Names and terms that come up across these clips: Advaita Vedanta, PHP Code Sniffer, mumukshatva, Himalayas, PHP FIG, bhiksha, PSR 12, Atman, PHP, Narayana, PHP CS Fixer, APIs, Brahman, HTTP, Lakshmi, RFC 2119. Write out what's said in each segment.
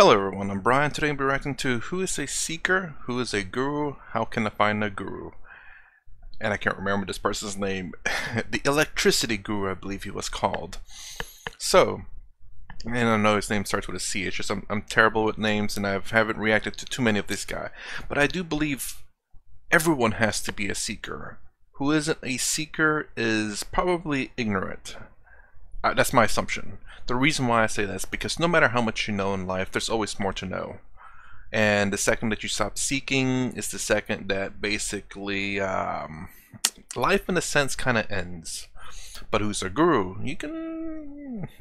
Hello everyone, I'm Brian. Today I'll be reacting to who is a seeker, who is a guru, how can I find a guru? And I can't remember this person's name. The electricity guru, I believe he was called. So, and I know his name starts with a C. It's just I'm terrible with names and I haven't reacted to too many of this guy. But I do believe everyone has to be a seeker. Who isn't a seeker is probably ignorant. That's my assumption. The reason why I say that is because no matter how much you know in life, there's always more to know. And the second that you stop seeking is the second that basically life in a sense kind of ends. But who's a guru?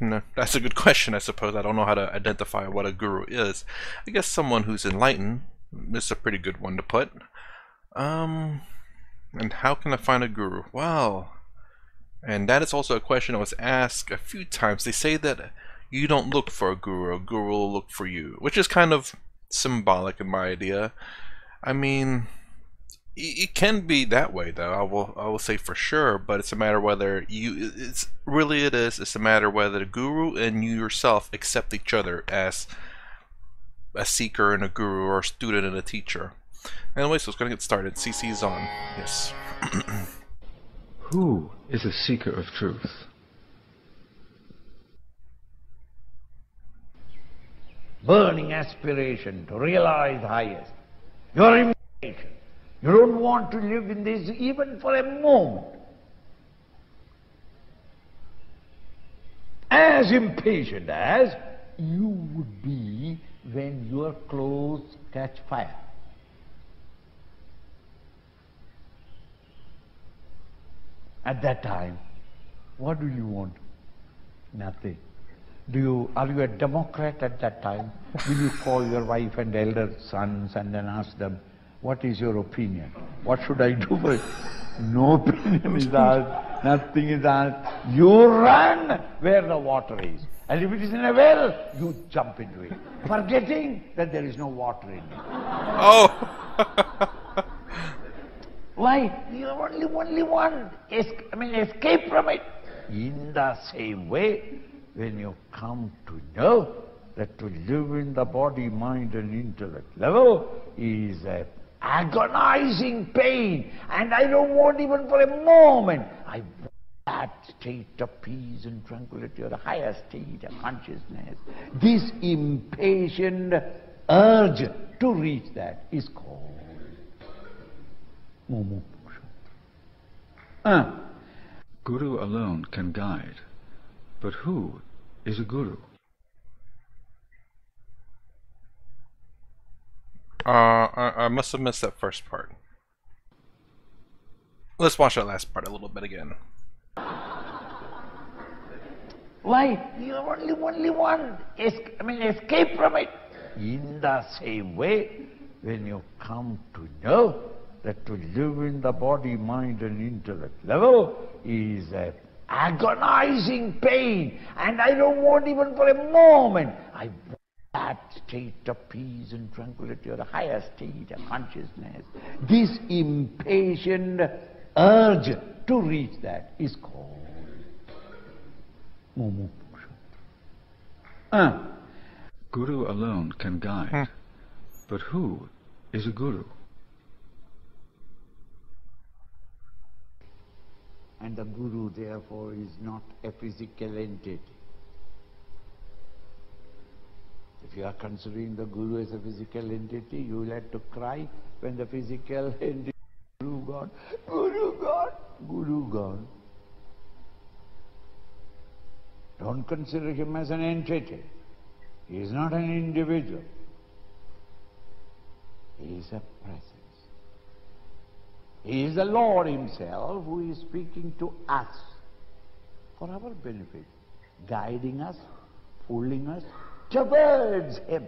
No, that's a good question, I suppose. I don't know how to identify what a guru is. I guess someone who's enlightened is a pretty good one to put. And how can I find a guru? Wow. And that is also a question I was asked a few times. They say that you don't look for a guru will look for you, which is kind of symbolic in my idea. I mean, it can be that way though, I will say for sure, but it's a matter whether you, it's a matter whether the guru and you yourself accept each other as a seeker and a guru, or a student and a teacher. Anyway, so it's gonna get started. CC's on, yes. Who is a seeker of truth? Burning aspiration to realize the highest. Your imagination. You don't want to live in this even for a moment. As impatient as you would be when your clothes catch fire. At that time, what do you want? Nothing. Are you a democrat at that time? Will you call your wife and elder sons and then ask them, what is your opinion? What should I do for you? No opinion is asked, nothing is asked. You run where the water is. And if it is in a well, you jump into it, forgetting that there is no water in it. Oh! Why? You only want escape from it. In the same way, when you come to know that to live in the body, mind and intellect level is an agonizing pain, and I don't want even for a moment. I want that state of peace and tranquility, or the higher state of consciousness. This impatient urge to reach that is called mumukshatva. Guru alone can guide, but who is a guru? I must have missed that first part. Let's watch that last part a little bit again. Why? You only want escape from it. In the same way, when you come to know that to live in the body, mind and intellect level is an agonizing pain, and I don't want even for a moment. I want that state of peace and tranquility, or the higher state of consciousness. This impatient urge to reach that is called mumukshatva. Guru alone can guide, but who is a guru? And the guru, therefore, is not a physical entity. If you are considering the guru as a physical entity, you will have to cry when the physical entity, guru gone, guru gone, guru gone. Don't consider him as an entity. He is not an individual. He is a presence. He is the Lord himself who is speaking to us for our benefit, guiding us, pulling us towards him.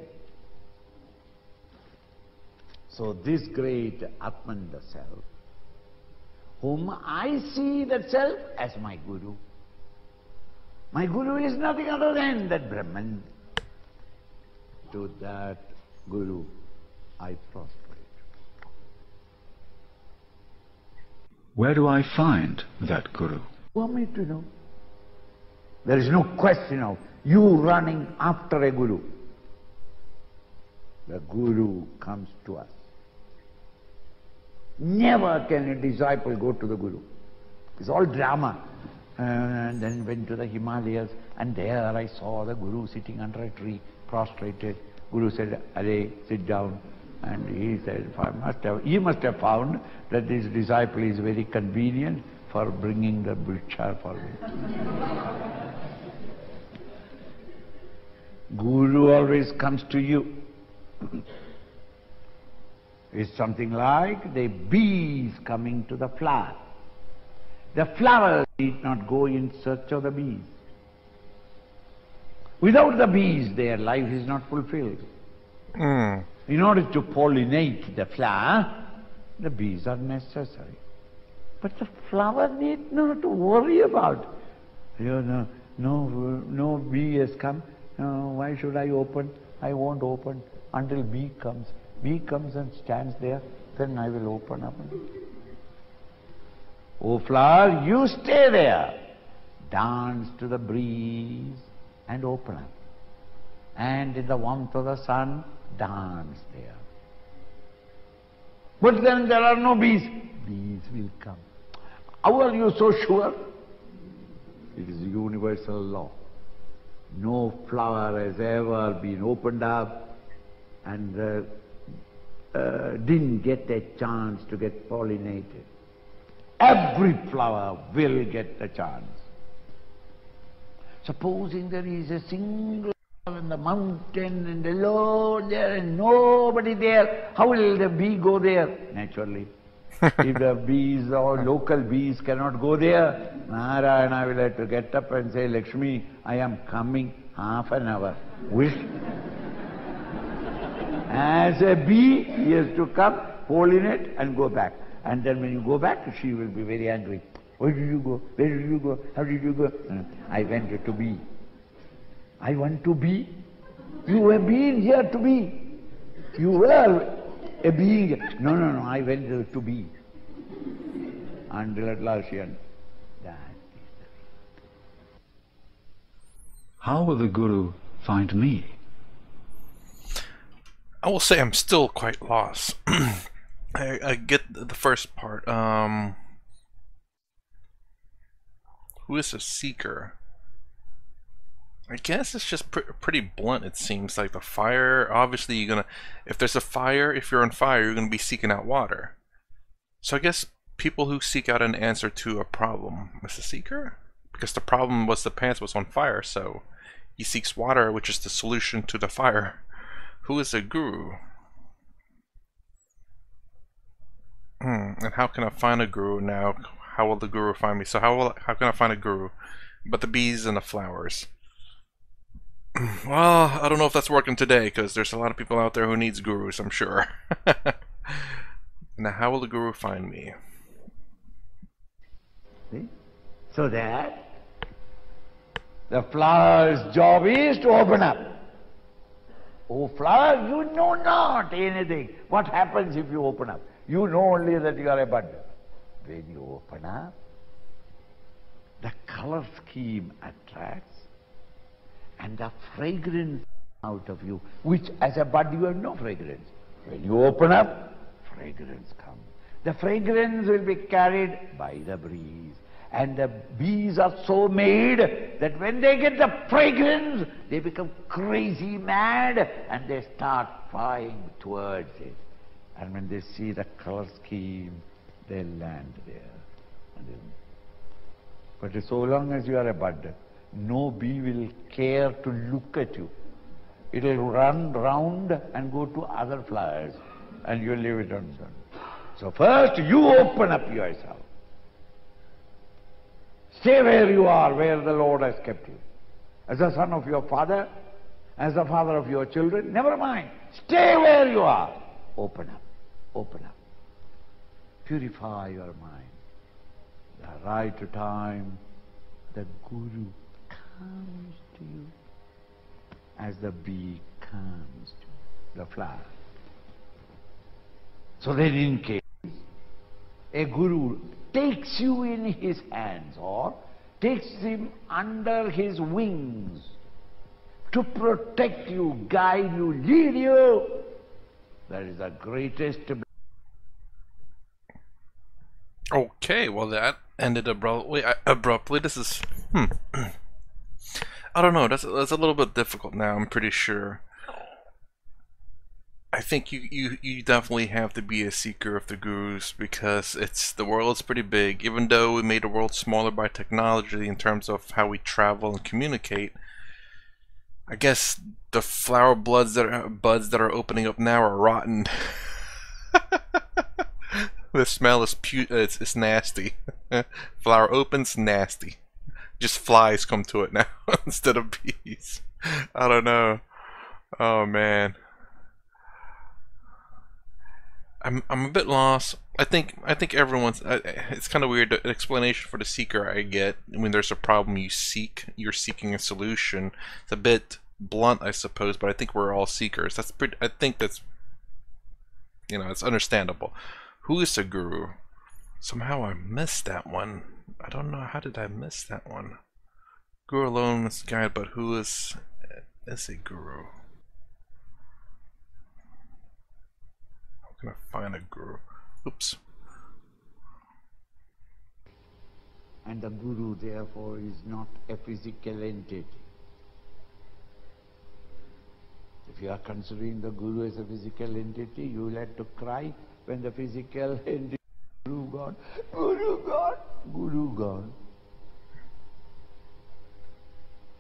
So this great Atman, the self, whom I see that self as my guru. My guru is nothing other than that Brahman. To that guru I prostrate. Where do I find that guru? You want me to know? There is no question of you running after a guru. the Guru comes to us. Never can a disciple go to the Guru. It's all drama. And then went to the Himalayas, and there I saw the Guru sitting under a tree, prostrated. Guru said, "Are, sit down." And he said, he must have found that this disciple is very convenient for bringing the bhiksha for me. Guru always comes to you. It's something like the bees coming to the flower. The flowers need not go in search of the bees. Without the bees, their life is not fulfilled. Mm. In order to pollinate the flower, the bees are necessary. But the flower need not to worry about, you know, no bee has come. Why should I open? I won't open until bee comes. Bee comes and stands there, then I will open up. Oh flower, you stay there. Dance to the breeze and open up. And in the warmth of the sun, dance there. But then there are no bees. Bees will come. How are you so sure? It is universal law. No flower has ever been opened up and didn't get a chance to get pollinated. Every flower will get the chance. Supposing there is a single flower in the mountain and alone there and nobody there, how will the bee go there? Naturally. If the bees or local bees cannot go there, Narayana will have to get up and say, "Lakshmi, I am coming half an hour." Wish. As a bee, he has to come, pollinate and go back. And then when you go back, she will be very angry. Where did you go? Where did you go? How did you go? I went to be. I want to be? You were being here to be. You were a being. No, I went there to be. Until at last she understood. That is the way. How will the Guru find me? I will say I'm still quite lost. I get the first part. Who is a seeker? I guess it's just pretty blunt. It seems like the fire. Obviously, you're gonna. If there's a fire, if you're on fire, you're gonna be seeking out water. So I guess people who seek out an answer to a problem is a seeker, because the problem was the pants was on fire. So he seeks water, which is the solution to the fire. Who is a guru? And how can I find a guru now? How will the guru find me? So how can I find a guru? But the bees and the flowers. Well, I don't know if that's working today, because there's a lot of people out there who needs gurus, I'm sure. Now, how will the guru find me? See? So that the flower's job is to open up. Oh, flower, you know not anything. What happens if you open up? You know only that you are abundant. When you open up, the color scheme attracts and the fragrance out of you, which as a bud you have no fragrance. When you open up, fragrance comes. The fragrance will be carried by the breeze. And the bees are so made that when they get the fragrance, they become crazy mad and they start flying towards it. And when they see the color scheme, they land there. But so long as you are a bud, no bee will care to look at you. It will run round and go to other flowers, and you leave it on sun. So first, you open up yourself. Stay where you are, where the Lord has kept you. As a son of your father, as the father of your children, never mind. Stay where you are. Open up. Open up. Purify your mind. The right time, the Guru comes to you as the bee comes to the flower. So then in case a Guru takes you in his hands or takes him under his wings to protect you, guide you, lead you, That is the greatest blessing. Okay, well that ended abruptly. This is I don't know. That's a little bit difficult now. I'm pretty sure. I think you definitely have to be a seeker of the gurus, because the world is pretty big. Even though we made the world smaller by technology in terms of how we travel and communicate, I guess the flower buds that are opening up now are rotten. The smell is it's nasty. Flower opens, nasty. Just flies come to it now instead of bees. I don't know. Oh man. I'm a bit lost. I think everyone's. It's kind of weird. The explanation for the seeker I get when there's a problem you seek. You're seeking a solution. It's a bit blunt, I suppose, but I think we're all seekers. That's pretty. I think that's. You know, it's understandable. Who is the guru? Somehow I missed that one. I don't know, how did I miss that one? Guru alone is a guide, but who is a guru? Gonna find a guru. Oops. And the guru, therefore, is not a physical entity. If you are considering the guru as a physical entity, you will have to cry when the physical entity guru gone, guru gone, guru gone.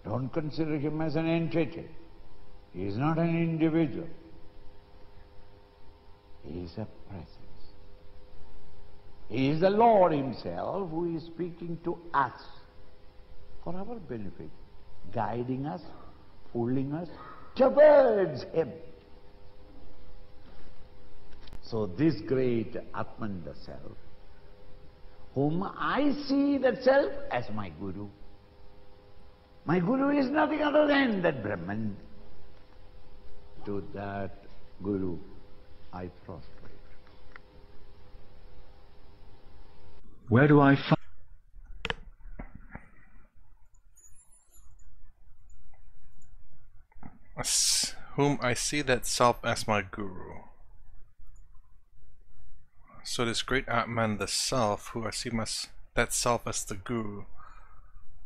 Don't consider him as an entity. He is not an individual. He is a presence. He is the Lord Himself who is speaking to us for our benefit, guiding us, pulling us towards Him. So this great Atman, the Self, whom I see the Self as my Guru. My Guru is nothing other than that Brahman. To that Guru I prostrate. Where do I find? Whom I see that self as my guru. So this great Atman, the self, who I see that self as the guru.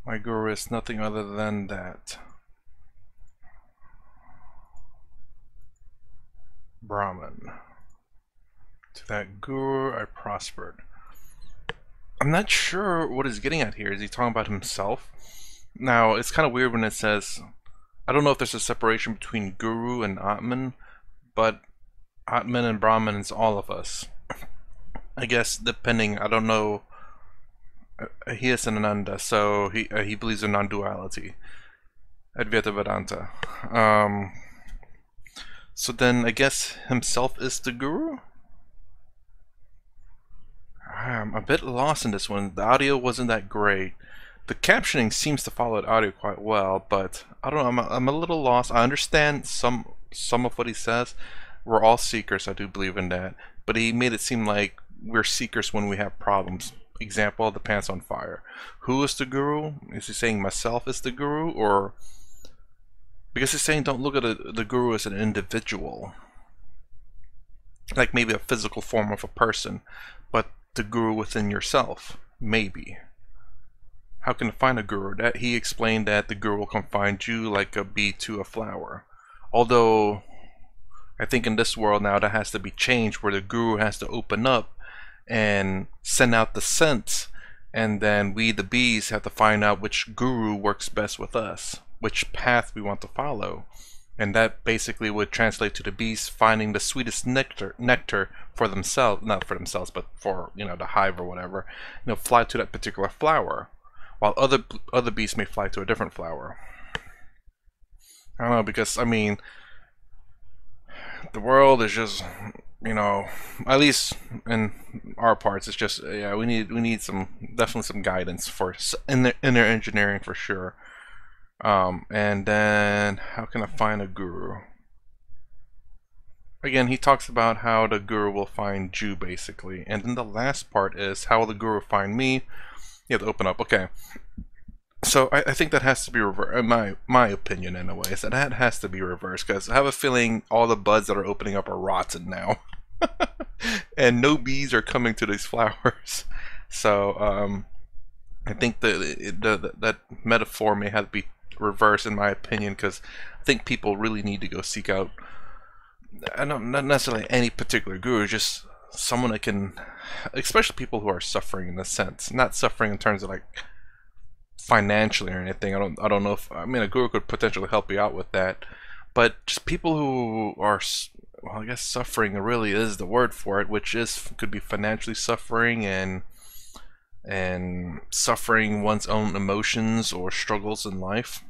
My guru is nothing other than that Brahman. To that guru I prospered. I'm not sure what he's getting at here. Is he talking about himself? Now, it's kind of weird when it says, I don't know if there's a separation between guru and Atman, but Atman and Brahman is all of us. I guess, depending, I don't know. He is an Ananda, so he believes in non-duality. Advaita Vedanta. So then, I guess himself is the guru? I'm a bit lost in this one. The audio wasn't that great. The captioning seems to follow the audio quite well, but I don't know, I'm a little lost. I understand some of what he says. We're all seekers, I do believe in that. But he made it seem like we're seekers when we have problems. Example, the pants on fire. Who is the guru? Is he saying myself is the guru, or... Because he's saying don't look at the guru as an individual, like maybe a physical form of a person, but the guru within yourself, maybe. How can I find a guru? That he explained that the guru will come find you like a bee to a flower. Although, I think in this world now that has to be changed, where the guru has to open up and send out the scents, and then we, the bees, have to find out which guru works best with us, which path we want to follow, and that basically would translate to the bees finding the sweetest nectar for themselves, not for themselves, but for, you know, the hive or whatever, you know, fly to that particular flower, while other bees may fly to a different flower. I don't know, because I mean, the world is just, you know, at least in our parts, it's just, yeah, we need definitely some guidance for inner engineering for sure. And then how can I find a guru? Again, he talks about how the guru will find you, basically. And then the last part is how will the guru find me? You have to open up. Okay. So I think that has to be reversed. My opinion, in a way, is that has to be reversed, because I have a feeling all the buds that are opening up are rotten now, and no bees are coming to these flowers. So I think that metaphor may have to be reversed, in my opinion, because I think people really need to go seek out, not necessarily any particular guru, just someone that can, especially people who are suffering in a sense, not suffering in terms of like financially or anything. I don't know if, I mean, a guru could potentially help you out with that, but just people who are, well, I guess suffering really is the word for it, which is, could be financially suffering and suffering one's own emotions or struggles in life.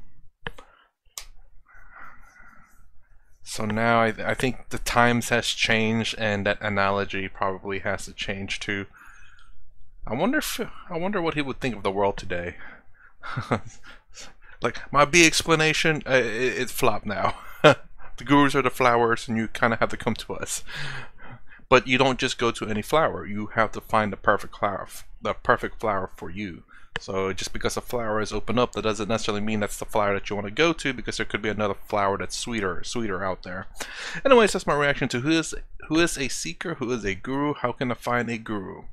So now I think the times has changed, and that analogy probably has to change too. I wonder what he would think of the world today. Like my bee explanation, it flopped now. The gurus are the flowers, and you kind of have to come to us. But you don't just go to any flower. You have to find the perfect flower for you. So just because a flower is open up, that doesn't necessarily mean that's the flower that you want to go to, because there could be another flower that's sweeter out there. Anyways, that's my reaction to who is a seeker, who is a guru, how can I find a guru?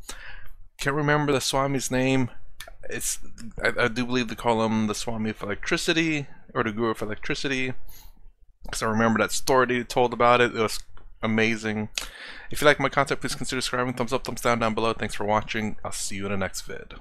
Can't remember the Swami's name. It's I do believe they call him the Swami for electricity, or the Guru for electricity, because I remember that story they told about it. It was amazing. If you like my content, please consider subscribing. Thumbs up, thumbs down below. Thanks for watching. I'll see you in the next vid.